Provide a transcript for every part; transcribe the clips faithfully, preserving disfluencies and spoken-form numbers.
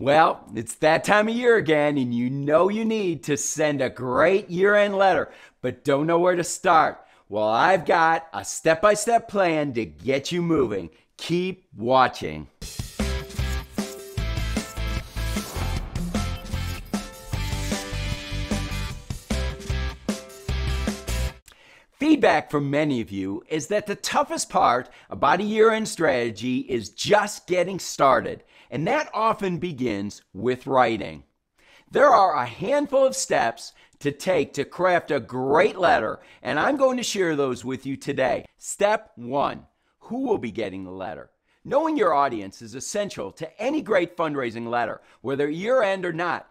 Well, it's that time of year again, and you know you need to send a great year-end letter, but don't know where to start. Well, I've got a step-by-step plan to get you moving. Keep watching. Feedback from many of you is that the toughest part about a year-end strategy is just getting started, and that often begins with writing. There are a handful of steps to take to craft a great letter, and I'm going to share those with you today. Step one, who will be getting the letter? Knowing your audience is essential to any great fundraising letter, whether year-end or not.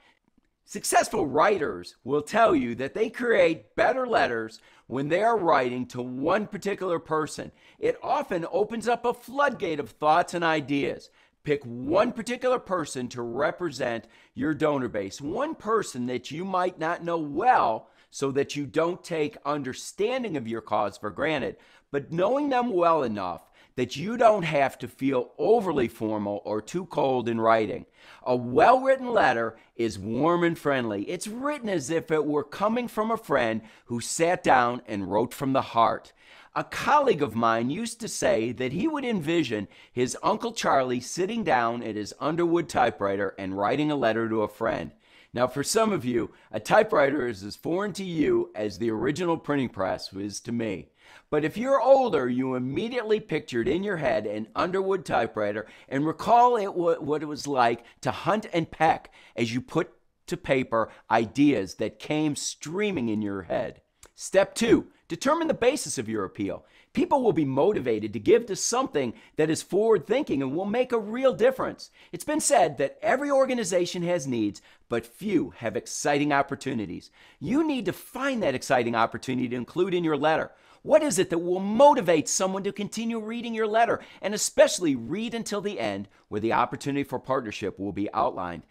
Successful writers will tell you that they create better letters when they are writing to one particular person. It often opens up a floodgate of thoughts and ideas. Pick one particular person to represent your donor base, one person that you might not know well, so that you don't take understanding of your cause for granted, but knowing them well enough that you don't have to feel overly formal or too cold in writing. A well-written letter is warm and friendly. It's written as if it were coming from a friend who sat down and wrote from the heart. A colleague of mine used to say that he would envision his Uncle Charlie sitting down at his Underwood typewriter and writing a letter to a friend. Now, for some of you, a typewriter is as foreign to you as the original printing press was to me. But if you're older, you immediately pictured in your head an Underwood typewriter and recall it w- what it was like to hunt and peck as you put to paper ideas that came streaming in your head. Step two, determine the basis of your appeal. People will be motivated to give to something that is forward-thinking and will make a real difference. It's been said that every organization has needs, but few have exciting opportunities. You need to find that exciting opportunity to include in your letter. What is it that will motivate someone to continue reading your letter, and especially read until the end, where the opportunity for partnership will be outlined?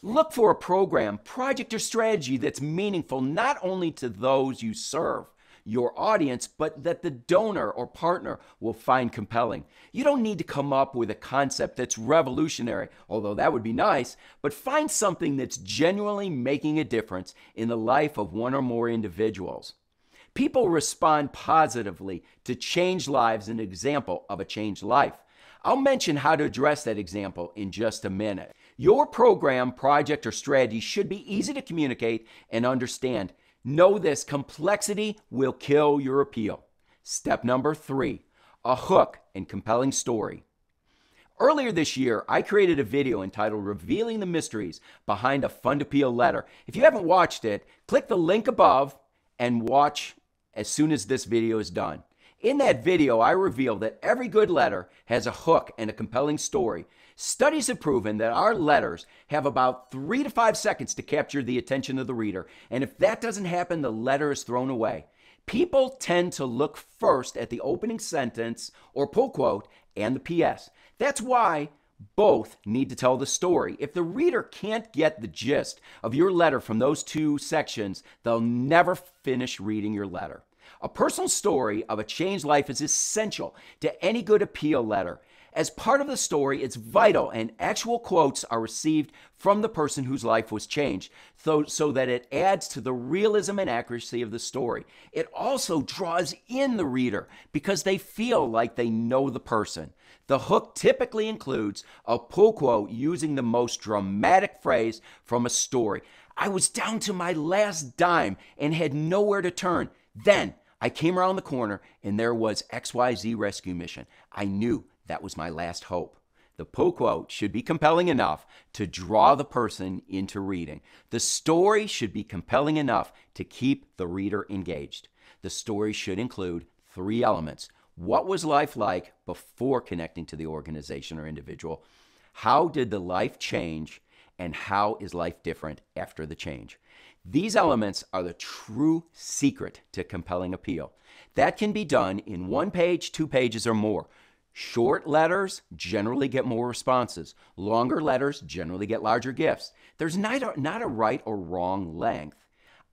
Look for a program, project, or strategy that's meaningful not only to those you serve, your audience, but that the donor or partner will find compelling. You don't need to come up with a concept that's revolutionary, although that would be nice, but find something that's genuinely making a difference in the life of one or more individuals. People respond positively to change lives, an example of a changed life. I'll mention how to address that example in just a minute. Your program, project, or strategy should be easy to communicate and understand. Know this, complexity will kill your appeal. Step number three, a hook and compelling story. Earlier this year, I created a video entitled Revealing the Mysteries Behind a Fund Appeal Letter. If you haven't watched it, click the link above and watch as soon as this video is done. In that video, I reveal that every good letter has a hook and a compelling story. Studies have proven that our letters have about three to five seconds to capture the attention of the reader, and if that doesn't happen, the letter is thrown away. People tend to look first at the opening sentence or pull quote and the P S. That's why both need to tell the story. If the reader can't get the gist of your letter from those two sections, they'll never finish reading your letter. A personal story of a changed life is essential to any good appeal letter. As part of the story, it's vital and actual quotes are received from the person whose life was changed so, so that it adds to the realism and accuracy of the story. It also draws in the reader because they feel like they know the person. The hook typically includes a pull quote using the most dramatic phrase from a story. I was down to my last dime and had nowhere to turn. Then I came around the corner and there was X Y Z Rescue Mission. I knew that was my last hope. The pull quote should be compelling enough to draw the person into reading. The story should be compelling enough to keep the reader engaged. The story should include three elements. What was life like before connecting to the organization or individual? How did the life change? And how is life different after the change? These elements are the true secret to compelling appeal. That can be done in one page, two pages, or more. Short letters generally get more responses. Longer letters generally get larger gifts. There's not a, not a right or wrong length.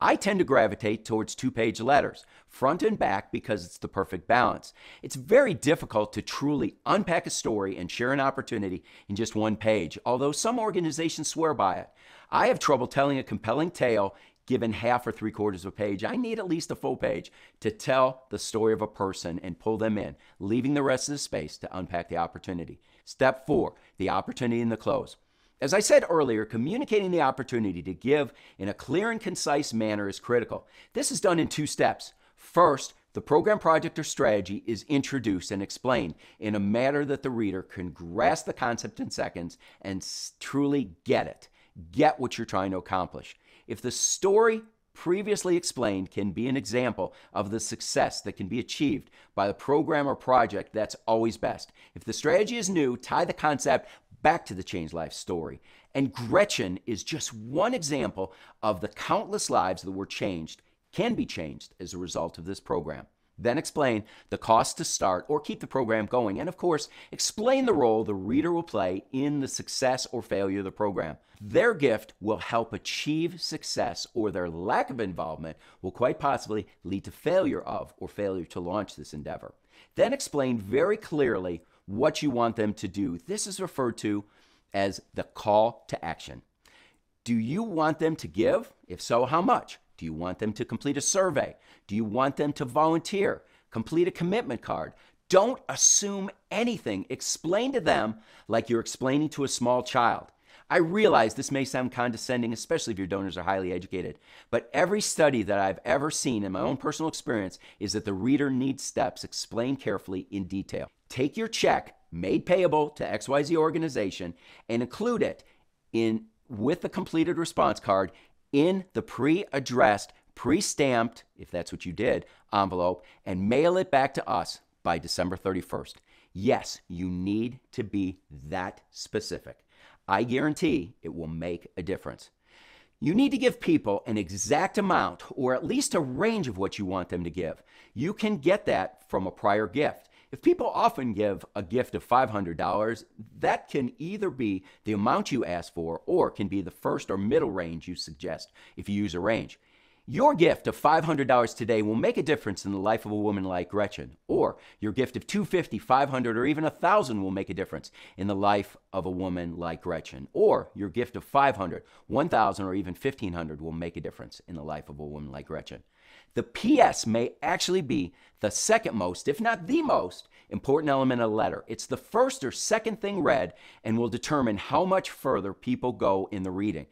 I tend to gravitate towards two-page letters, front and back, because it's the perfect balance. It's very difficult to truly unpack a story and share an opportunity in just one page, although some organizations swear by it. I have trouble telling a compelling tale given half or three quarters of a page. I need at least a full page to tell the story of a person and pull them in, leaving the rest of the space to unpack the opportunity. Step four, the opportunity in the close. As I said earlier, communicating the opportunity to give in a clear and concise manner is critical. This is done in two steps. First, the program, project, or strategy is introduced and explained in a manner that the reader can grasp the concept in seconds and truly get it. Get what you're trying to accomplish. If the story previously explained can be an example of the success that can be achieved by the program or project, that's always best. If the strategy is new, tie the concept back to the Change Life story. And Gretchen is just one example of the countless lives that were changed, can be changed as a result of this program. Then explain the cost to start or keep the program going. And of course, explain the role the reader will play in the success or failure of the program. Their gift will help achieve success, or their lack of involvement will quite possibly lead to failure of or failure to launch this endeavor. Then explain very clearly what you want them to do. This is referred to as the call to action. Do you want them to give? If so, how much? Do you want them to complete a survey? Do you want them to volunteer? Complete a commitment card? Don't assume anything. Explain to them like you're explaining to a small child. I realize this may sound condescending, especially if your donors are highly educated, but every study that I've ever seen in my own personal experience is that the reader needs steps explained carefully in detail. Take your check, made payable to X Y Z organization, and include it in with the completed response card in the pre-addressed, pre-stamped, if that's what you did, envelope, and mail it back to us by December thirty-first. Yes, you need to be that specific. I guarantee it will make a difference. You need to give people an exact amount, or at least a range of what you want them to give. You can get that from a prior gift. If people often give a gift of five hundred dollars, that can either be the amount you ask for or can be the first or middle range you suggest if you use a range. Your gift of five hundred dollars today will make a difference in the life of a woman like Gretchen, or your gift of two hundred fifty dollars, five hundred dollars, or even one thousand dollars will make a difference in the life of a woman like Gretchen, or your gift of five hundred dollars, one thousand dollars, or even fifteen hundred dollars will make a difference in the life of a woman like Gretchen. The P S may actually be the second most, if not the most, important element of a letter. It's the first or second thing read and will determine how much further people go in the reading.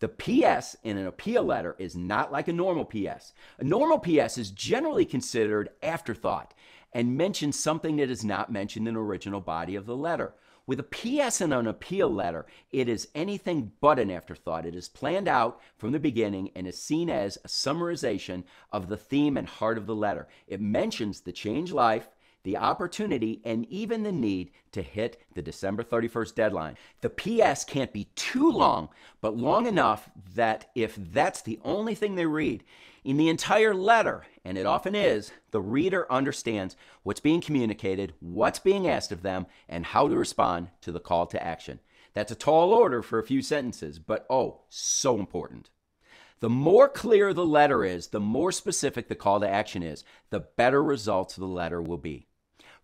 The P S in an appeal letter is not like a normal P S. A normal P S is generally considered afterthought and mentions something that is not mentioned in the original body of the letter. With a P S in an appeal letter, it is anything but an afterthought. It is planned out from the beginning and is seen as a summarization of the theme and heart of the letter. It mentions the Change Life, the opportunity, and even the need to hit the December thirty-first deadline. The P S can't be too long, but long enough that if that's the only thing they read in the entire letter, and it often is, the reader understands what's being communicated, what's being asked of them, and how to respond to the call to action. That's a tall order for a few sentences, but oh, so important. The more clear the letter is, the more specific the call to action is, the better results the letter will be.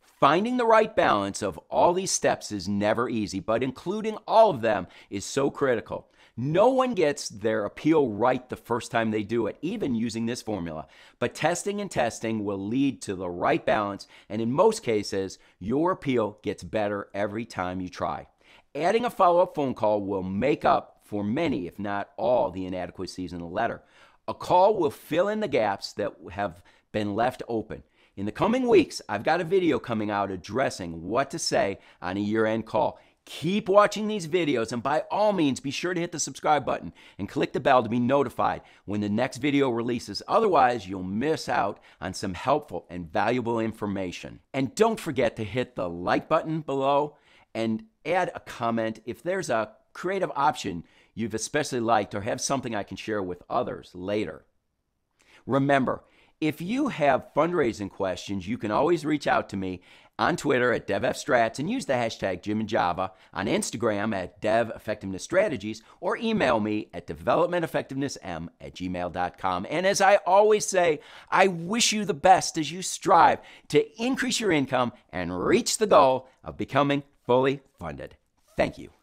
Finding the right balance of all these steps is never easy, but including all of them is so critical. No one gets their appeal right the first time they do it, even using this formula. But testing and testing will lead to the right balance, and in most cases, your appeal gets better every time you try. Adding a follow-up phone call will make up for many, if not all, the inadequacies in the letter. A call will fill in the gaps that have been left open. In the coming weeks, I've got a video coming out addressing what to say on a year-end call. Keep watching these videos, and by all means, be sure to hit the subscribe button and click the bell to be notified when the next video releases. Otherwise, you'll miss out on some helpful and valuable information. And don't forget to hit the like button below and add a comment if there's a creative option you've especially liked or have something I can share with others later. Remember, if you have fundraising questions, you can always reach out to me on Twitter at dev f strats and use the hashtag Jim and Java, on Instagram at Dev Effectiveness Strategies, or email me at development effectiveness m at gmail dot com. And as I always say, I wish you the best as you strive to increase your income and reach the goal of becoming fully funded. Thank you.